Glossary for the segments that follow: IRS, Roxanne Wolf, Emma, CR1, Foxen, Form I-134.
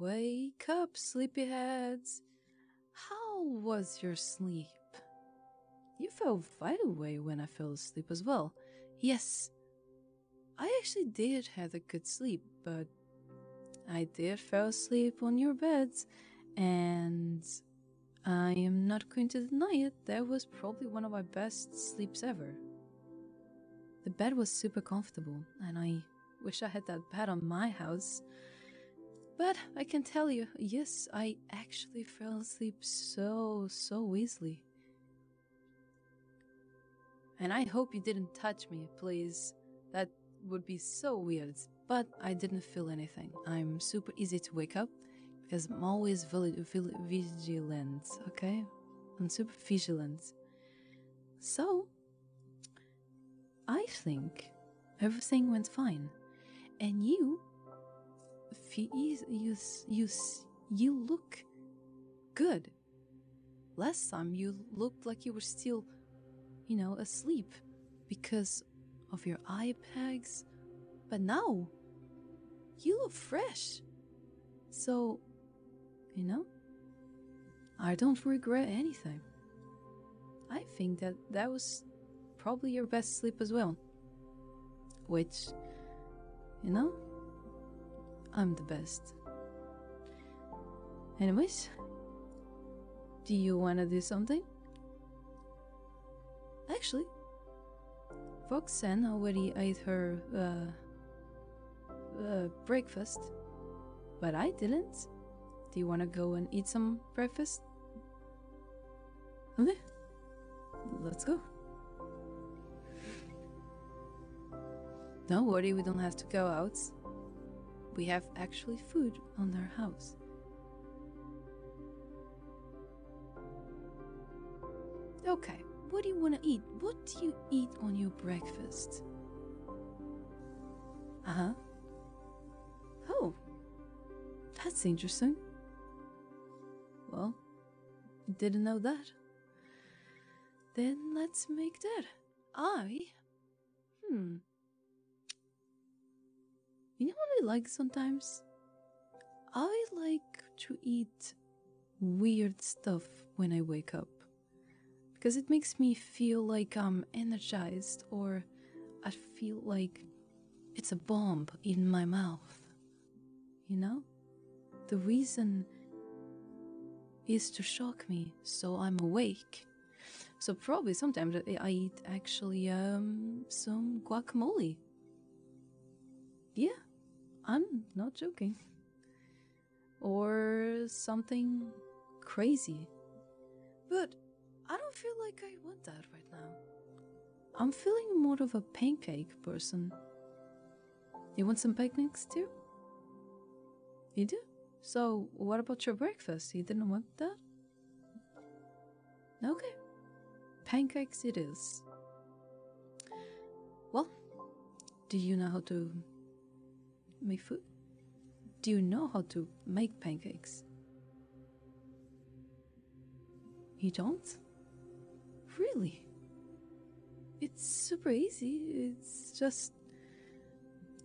Wake up, sleepyheads. How was your sleep? You fell right away when I fell asleep as well. Yes, I actually did have a good sleep, but I did fall asleep on your beds, and I am not going to deny it, that was probably one of my best sleeps ever. The bed was super comfortable, and I wish I had that bed on my house. But I can tell you, yes, I actually fell asleep so easily. And I hope you didn't touch me, please. That would be so weird. But I didn't feel anything. I'm super easy to wake up, because I'm always vigilant, okay? I'm super vigilant. So, I think everything went fine. And you look good. Last time you looked like you were still, you know, asleep because of your eye bags, but now you look fresh. So, you know, I don't regret anything. I think that was probably your best sleep as well, which, you know, I'm the best. Anyways, do you want to do something? Actually, Foxen already ate her breakfast, but I didn't. Do you want to go and eat some breakfast? Okay, let's go. Don't worry, we don't have to go out. We have actually food on our house. Okay, what do you want to eat? What do you eat on your breakfast? Uh-huh. Oh, that's interesting. Well, didn't know that. Then let's make that. You know what I like sometimes? I like to eat weird stuff when I wake up, because it makes me feel like I'm energized, or I feel like it's a bomb in my mouth, you know? The reason is to shock me, so I'm awake. So probably sometimes I eat actually some guacamole. Yeah, I'm not joking. Or something crazy. But I don't feel like I want that right now. I'm feeling more of a pancake person. You want some pancakes too? You do? So what about your breakfast? You didn't want that? Okay. Pancakes it is. Well, do you know how to make food? Do you know how to make pancakes? You don't? Really? It's super easy. It's just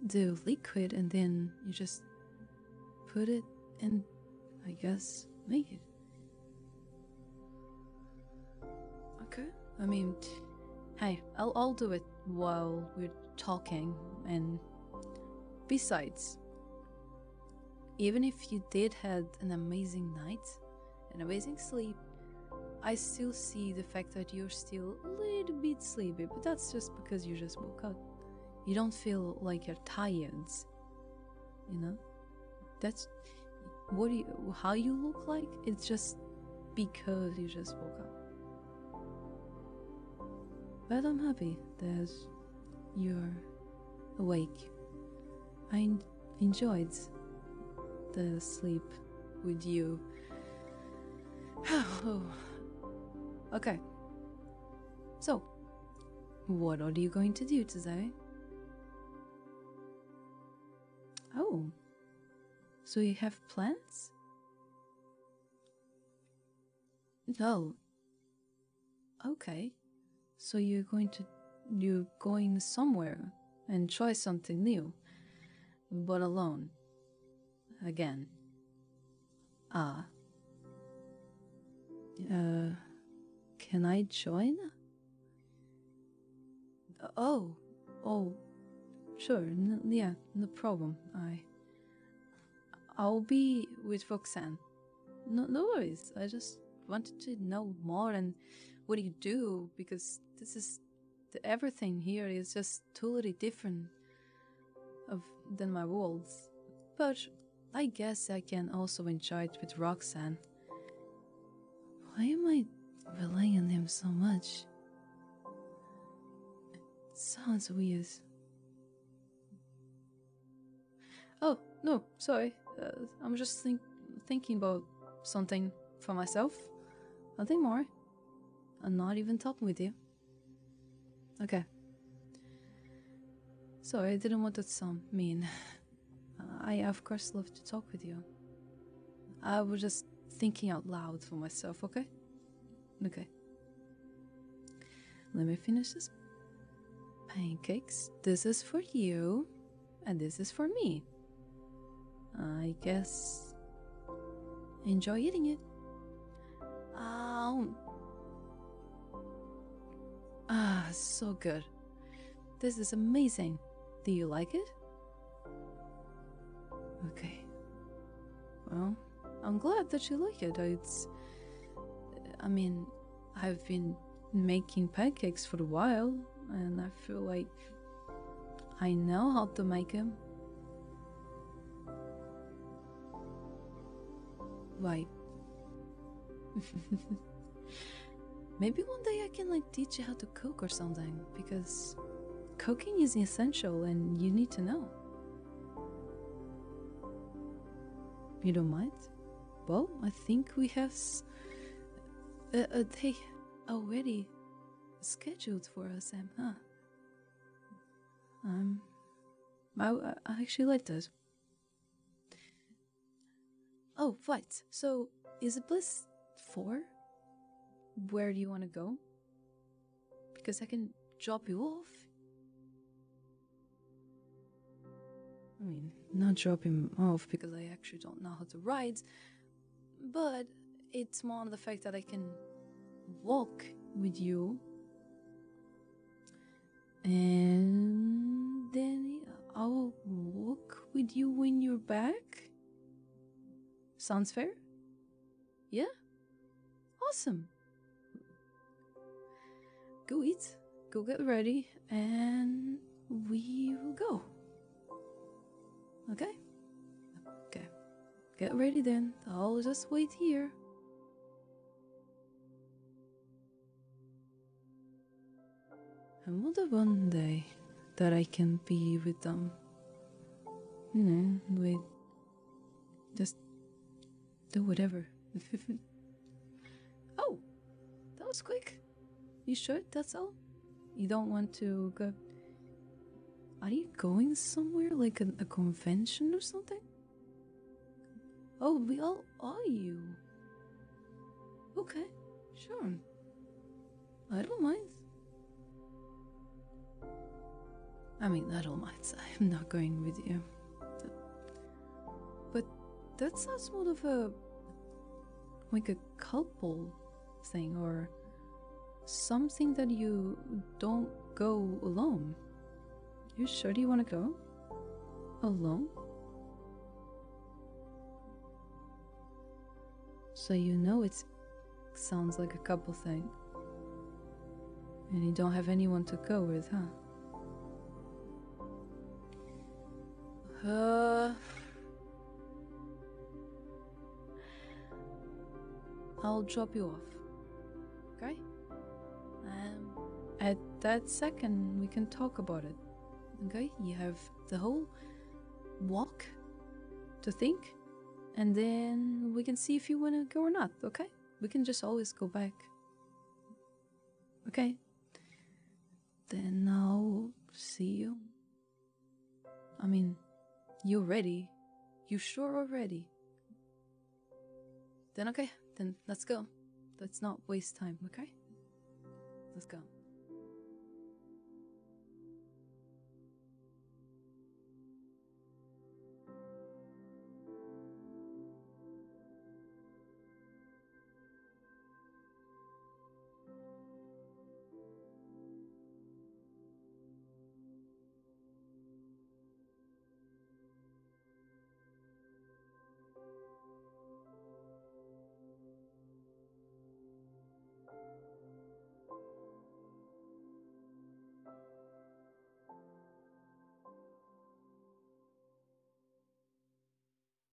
the liquid and then you just put it and I guess make it. Okay. I mean, hey, I'll do it while we're talking. And besides, even if you did had an amazing night, an amazing sleep, I still see the fact that you're still a little bit sleepy, but that's just because you just woke up. You don't feel like you're tired, you know? That's how you look like, it's just because you just woke up. But I'm happy that you're awake. I enjoyed the sleep with you. Okay, so what are you going to do today? Oh, so you have plans? No. Okay, so you're going somewhere and try something new, but alone again. Ah. Can I join? Oh, sure, yeah, no problem. I'll be with Roxanne. No worries, I just wanted to know more and what do you do, because this is, everything here is just totally different than my worlds. But I guess I can also enjoy it with Roxanne. Why am I relying on him so much? It sounds weird. Oh, no, sorry. I'm just thinking about something for myself. Nothing more. I'm not even talking with you. Okay. Sorry, I didn't want that to sound mean. I of course love to talk with you. I was just thinking out loud for myself, okay? Okay. Let me finish this. Pancakes. This is for you. And this is for me. I guess... enjoy eating it. Ah, so good. This is amazing. Do you like it? Okay. Well, I'm glad that you like it. I mean, I've been making pancakes for a while, and I feel like I know how to make them. Why? Maybe one day I can teach you how to cook or something, because cooking is essential and you need to know. You don't mind? Well, I think we have a day already scheduled for us, Emma. Huh? I actually like that. Oh, right. So, is it Bliss 4? Where do you want to go? Because I can drop you off. I mean, not drop him off because I actually don't know how to ride, but it's more on the fact that I can walk with you, and then I'll walk with you when you're back. Sounds fair? Yeah? Awesome. Go eat, go get ready, and we will go. Okay? Okay. Get ready then. I'll just wait here. I wonder one day that I can be with them. You know, just do whatever. Oh! That was quick. You sure that's all? You don't want to go... Are you going somewhere, like a convention or something? Oh, we all are you. Okay, sure. I don't mind. I don't mind. I'm not going with you. But that sounds more of a... like a couple thing, or... something that you don't go alone. You sure you want to go? Alone? So you know it sounds like a couple thing. And you don't have anyone to go with, huh? I'll drop you off. Okay? And at that second, we can talk about it. Okay, you have the whole walk to think, and then we can see if you want to go or not, okay? We can just always go back. Okay. Then I'll see you. I mean, you're ready. You sure are ready. Then okay, then let's go. Let's not waste time, okay? Let's go.